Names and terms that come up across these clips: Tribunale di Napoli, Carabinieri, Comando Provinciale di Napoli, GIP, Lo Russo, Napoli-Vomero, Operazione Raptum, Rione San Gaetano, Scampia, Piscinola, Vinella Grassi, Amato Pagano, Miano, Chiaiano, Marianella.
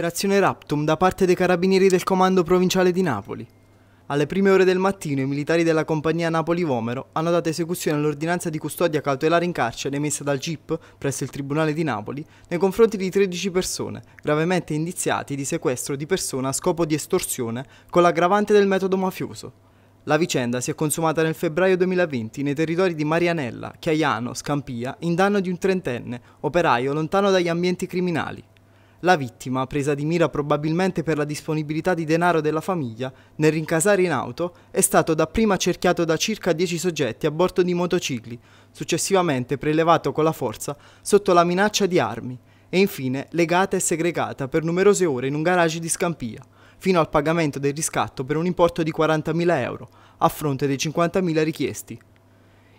Operazione Raptum da parte dei Carabinieri del Comando Provinciale di Napoli. Alle prime ore del mattino i militari della compagnia Napoli-Vomero hanno dato esecuzione all'ordinanza di custodia cautelare in carcere emessa dal GIP presso il Tribunale di Napoli nei confronti di 13 persone, gravemente indiziati di sequestro di persona a scopo di estorsione con l'aggravante del metodo mafioso. La vicenda si è consumata nel febbraio 2020 nei territori di Marianella, Chiaiano, Scampia, in danno di un trentenne, operaio lontano dagli ambienti criminali. La vittima, presa di mira probabilmente per la disponibilità di denaro della famiglia, nel rincasare in auto, è stato dapprima cerchiato da circa 10 soggetti a bordo di motocicli, successivamente prelevato con la forza sotto la minaccia di armi e infine legata e segregata per numerose ore in un garage di Scampia, fino al pagamento del riscatto per un importo di 40.000 euro, a fronte dei 50.000 richiesti.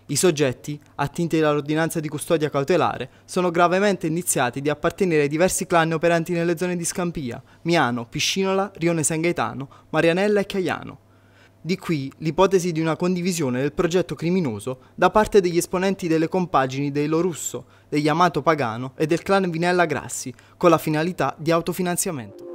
I soggetti, attinti dall'ordinanza di custodia cautelare, sono gravemente indiziati di appartenere ai diversi clan operanti nelle zone di Scampia, Miano, Piscinola, Rione San Gaetano, Marianella e Chiaiano. Di qui l'ipotesi di una condivisione del progetto criminoso da parte degli esponenti delle compagini dei Lo Russo, degli Amato Pagano e del clan Vinella Grassi, con la finalità di autofinanziamento.